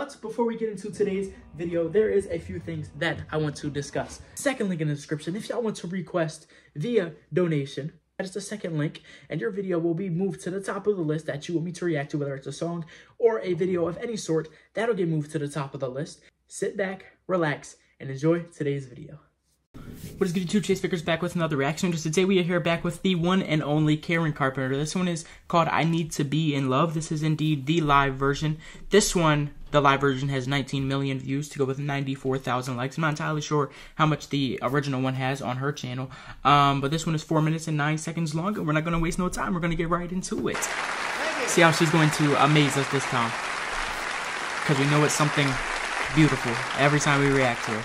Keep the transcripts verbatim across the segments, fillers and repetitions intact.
But before we get into today's video, there is a few things that I want to discuss. Second link in the description, if y'all want to request via donation, that is the second link, and your video will be moved to the top of the list that you want me to react to, whether it's a song or a video of any sort, that'll get moved to the top of the list. Sit back, relax, and enjoy today's video. What is good, YouTube? Chase Vickers back with another reaction. Just today we are here back with the one and only Karen Carpenter. This one is called I Need to Be in Love. This is indeed the live version. This one, the live version, has nineteen million views to go with ninety-four thousand likes. I'm not entirely sure how much the original one has on her channel, um, but this one is four minutes and nine seconds long, and we're not going to waste no time. We're going to get right into it. See how she's going to amaze us this time, because we know it's something beautiful every time we react to her.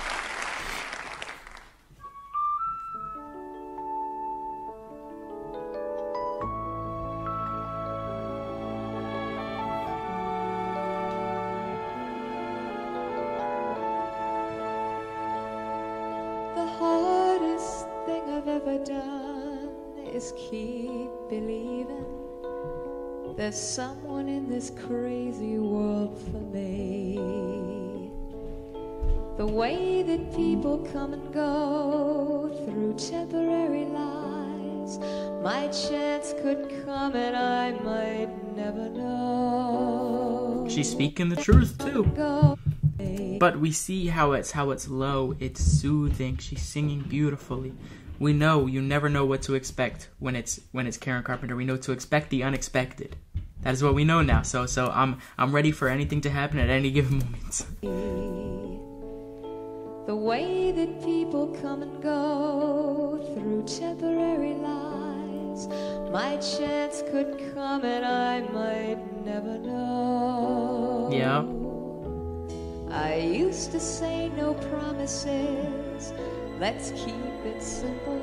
Just keep believing there's someone in this crazy world for me. The way that people come and go through temporary lies, my chance could come and I might never know. She's speaking the truth too. But we see how it's how it's low, it's soothing, she's singing beautifully. We know you never know what to expect when it's when it's Karen Carpenter. We know to expect the unexpected. That is what we know now. So so I'm I'm ready for anything to happen at any given moment. The way that people come and go through temporary lies, my chance could come and I might never know. Yeah. I used to say no promises, let's keep it simple,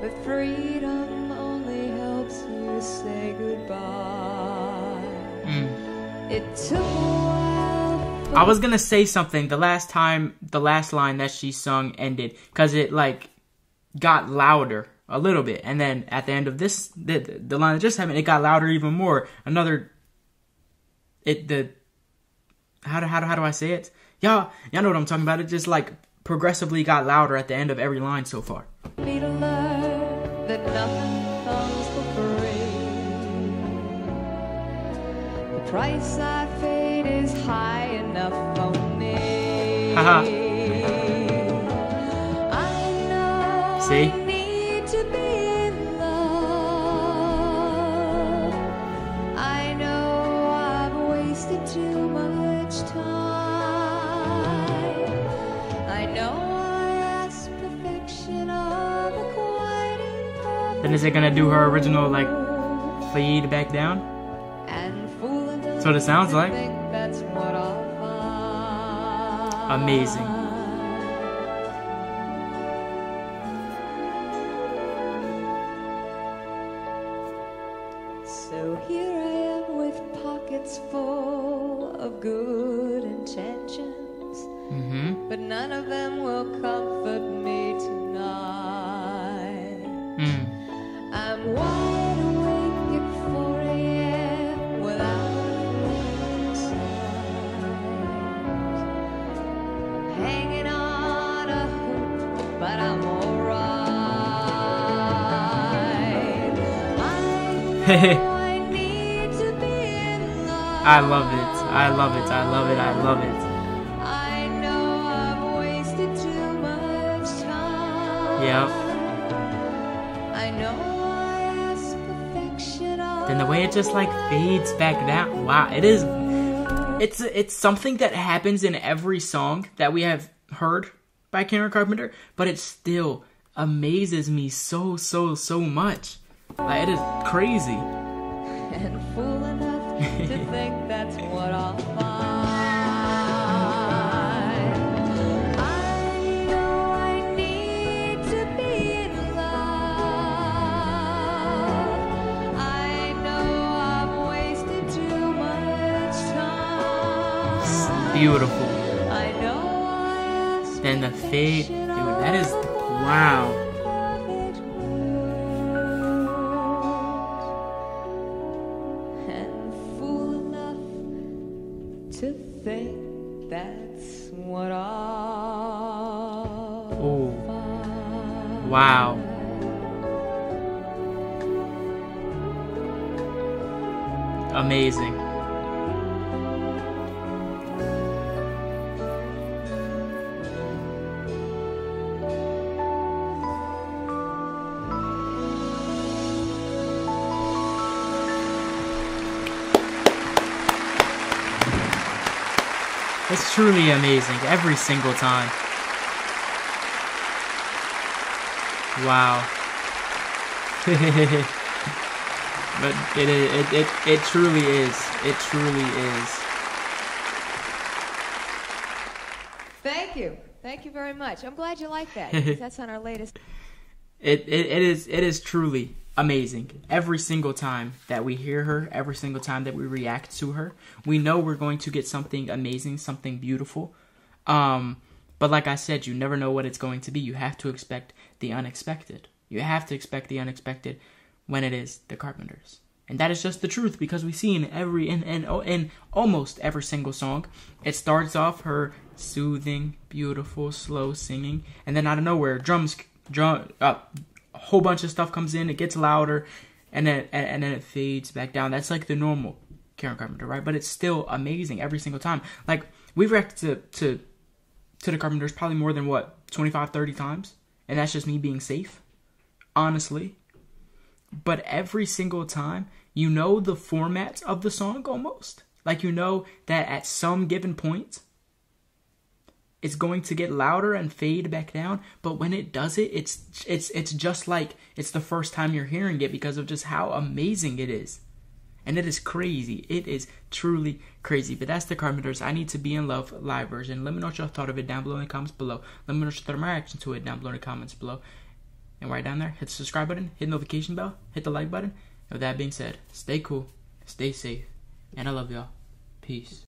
but freedom only helps you say goodbye. Mm. It took a while. I was gonna say something the last time, the last line that she sung ended, because it like got louder a little bit, and then at the end of this, the, the line that just happened, it got louder even more. Another, it the how do how do how do I say it? Y'all y'all know what I'm talking about. It just like progressively got louder at the end of every line so far. Be to learn that nothing comes for free. The price I paid is high enough for me. Haha. I know. See? I need to be in love. I know I've wasted too much time. Then is it gonna do her original like fade back down? That's what it sounds like. Amazing. So here I am with pockets full of good intentions. Mm-hmm. But none of them will comfort me tonight. Mm. I'm wide awake at four A M without a hanging on a hoop, but I'm alright. I know I need to be in love. I love it. I love it. I love it. I love it. Yep. I know I ask perfection. Then the way it just like fades back down. Wow, it is. It's it's something that happens in every song that we have heard by Karen Carpenter, but it still amazes me so so so much. Like it is crazy. And fool enough to think that's what I'll find. Beautiful. I know I then the fade, dude, that is, wow. And fool enough to think that's what I'll find. Wow. Amazing. It's truly amazing every single time. Wow. But it, it it it truly is. It truly is. Thank you. Thank you very much. I'm glad you like that. That's on our latest. It, it it is it is truly amazing. Every single time that we hear her, every single time that we react to her, we know we're going to get something amazing, something beautiful. Um, but like I said, you never know what it's going to be. You have to expect the unexpected. You have to expect the unexpected. When it is the Carpenters. And that is just the truth, because we see in every in, in, in almost every single song, it starts off her soothing, beautiful, slow singing, and then out of nowhere, drums, drum, uh, a whole bunch of stuff comes in, it gets louder, and then, and then it fades back down. That's like the normal Karen Carpenter, right? But it's still amazing every single time. Like, we've reacted to, to, to the Carpenters probably more than, what, twenty-five, thirty times? And that's just me being safe, honestly. But every single time, you know the format of the song almost. Like, you know that at some given point, it's going to get louder and fade back down. But when it does it, it's it's it's just like it's the first time you're hearing it, because of just how amazing it is. And it is crazy. It is truly crazy. But that's the Carpenters. I Need to Be in Love live version. Let me know what y'all thought of it down below in the comments below. Let me know what you thought of my reaction to it down below in the comments below. And right down there, hit the subscribe button, hit the notification bell, hit the like button. And with that being said, stay cool, stay safe, and I love y'all. Peace.